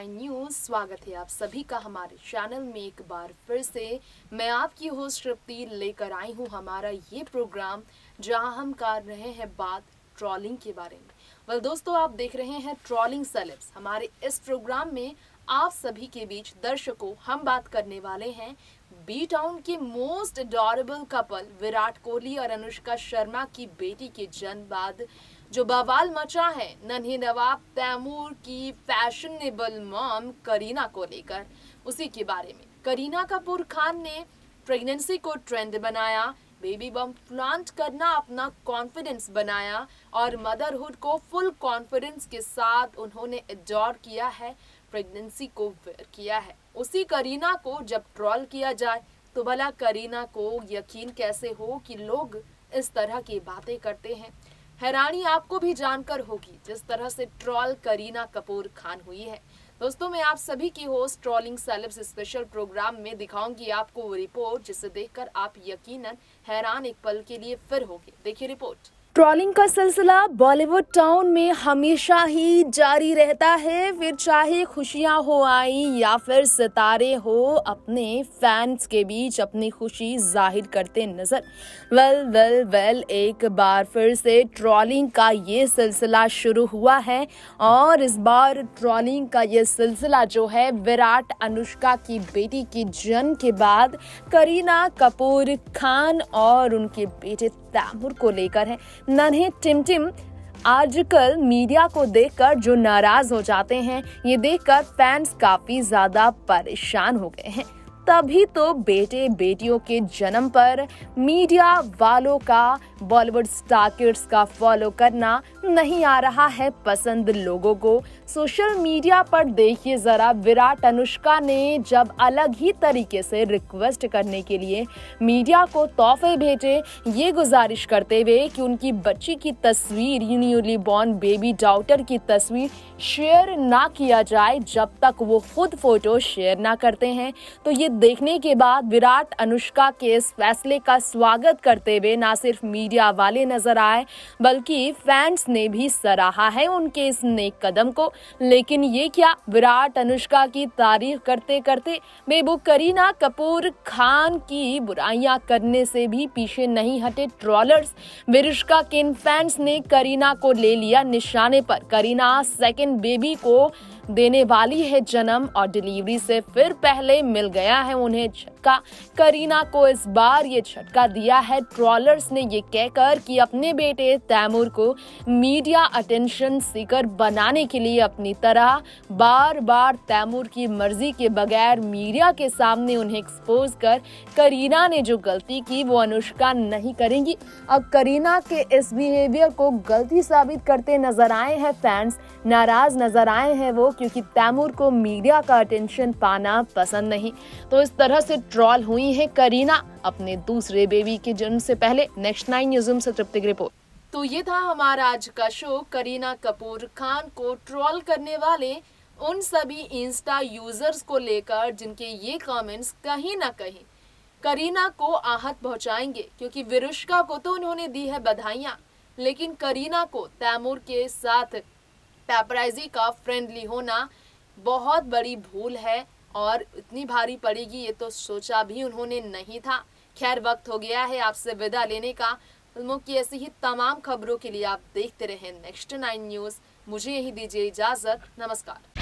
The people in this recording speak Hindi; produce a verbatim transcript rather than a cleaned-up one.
नेक्स्ट नाइन न्यूज़, स्वागत है आप सभी का हमारे चैनल में एक बार फिर से। मैं आपकी होस्ट तृप्ति लेकर आई हूं हमारा ये प्रोग्राम, जहां हम कर रहे हैं बात ट्रॉलिंग के बारे में। वेल दोस्तों, आप देख रहे हैं ट्रॉलिंग सेलिब्स। हमारे इस प्रोग्राम में आप सभी के बीच दर्शकों हम बात करने वाले हैं बी टाउन के most adorable couple Virat Kohli और अनुष्का शर्मा की बेटी के जन्म बाद जो बवाल मचा है नन्हे नवाब तैमूर की फैशनेबल मॉम करीना को लेकर, उसी के बारे में। करीना कपूर खान ने प्रेगनेंसी को ट्रेंड बनाया, बेबी बम प्लांट करना अपना कॉन्फिडेंस बनाया और मदरहुड को फुल कॉन्फिडेंस के साथ उन्होंने एडोर किया है, प्रेगनेंसी को वेयर किया है। उसी करीना को जब ट्रोल किया जाए तो भला करीना को यकीन कैसे हो कि लोग इस तरह की बातें करते हैं। हैरानी आपको भी जानकर होगी जिस तरह से ट्रॉल करीना कपूर खान हुई है। दोस्तों, मैं आप सभी की host trolling celebs special programme में दिखाऊंगी आपको वो रिपोर्ट जिसे देखकर आप यकीनन हैरान एक पल के लिए फिर होंगे। देखिए रिपोर्ट। ट्रॉलिंग का सिलसिला बॉलीवुड टाउन में हमेशा ही जारी रहता है, फिर चाहे खुशियां हो आई या फिर सितारे हो अपने फैंस के बीच अपनी खुशी जाहिर करते नजर। वेल वेल वेल एक बार फिर से ट्रॉलिंग का ये सिलसिला शुरू हुआ है और इस बार ट्रॉलिंग का ये सिलसिला जो है विराट अनुष्का की बेटी के जन्म के बाद करीना कपूर खान और उनके बेटे तैमूर को लेकर है। नन्हे टिमटिम आजकल मीडिया को देखकर जो नाराज हो जाते हैं, ये देखकर फैंस काफी ज्यादा परेशान हो गए हैं। तभी तो बेटे बेटियों के जन्म पर मीडिया वालों का, बॉलीवुड स्टार किड्स का फॉलो करना नहीं आ रहा है पसंद लोगों को। सोशल मीडिया पर देखिए जरा, विराट अनुष्का ने जब अलग ही तरीके से रिक्वेस्ट करने के लिए मीडिया को तोहफे भेजे, ये गुजारिश करते हुए कि उनकी बच्ची की तस्वीर, न्यूली बॉर्न बेबी डॉटर की तस्वीर शेयर ना किया जाए जब तक वो खुद फोटो शेयर ना करते हैं। तो ये देखने के बाद विराट अनुष्का के इस फैसले का स्वागत करते हुए ना सिर्फ मीडिया वाले नजर आए बल्कि फैंस ने भी सराहा है उनके इस नेक कदम को। लेकिन ये क्या, विराट अनुष्का की तारीफ करते करते बेबू करीना कपूर खान की बुराइयां करने से भी पीछे नहीं हटे ट्रॉलर्स। विरुष्का के इन फैंस ने करीना को ले लिया निशाने पर। करीना सेकेंड बेबी को देने वाली है जन्म और डिलीवरी से फिर पहले मिल गया है उन्हें झटका। करीना को इस बार ये झटका दिया है ट्रॉलर्स ने, ये कहकर कि अपने बेटे तैमूर को मीडिया अटेंशन सीकर बनाने के लिए अपनी तरह बार बार तैमूर की मर्जी के बगैर मीडिया के सामने उन्हें एक्सपोज कर करीना ने जो गलती की वो अनुष्का नहीं करेंगी। अब करीना के इस बिहेवियर को गलती साबित करते नजर आए हैं फैंस, नाराज नजर आए हैं वो, क्योंकि तैमूर को मीडिया का अटेंशन पाना पसंद नहीं। तो इस तरह से ट्रॉल हुई है करीना अपने दूसरे बेबी के जन्म से पहले। नेक्स्ट नाइन न्यूज़ से तृप्ति की रिपोर्ट। तो ये था हमारा आज का शो। करीना कपूर खान को ट्रॉल करने वाले उन सभी इंस्टा यूजर्स को लेकर जिनके ये कमेंट्स कहीं ना कहीं करीना को आहत पहुंचाएंगे, क्योंकि विरुष्का को तो उन्होंने दी है बधाइयां लेकिन करीना को तैमूर के साथ पैपराइजी का फ्रेंडली होना बहुत बड़ी भूल है और इतनी भारी पड़ेगी ये तो सोचा भी उन्होंने नहीं था। खैर, वक्त हो गया है आपसे विदा लेने का। फिल्मों की ऐसी ही तमाम खबरों के लिए आप देखते रहें नेक्स्ट नाइन न्यूज़। मुझे यही दीजिए इजाज़त। नमस्कार।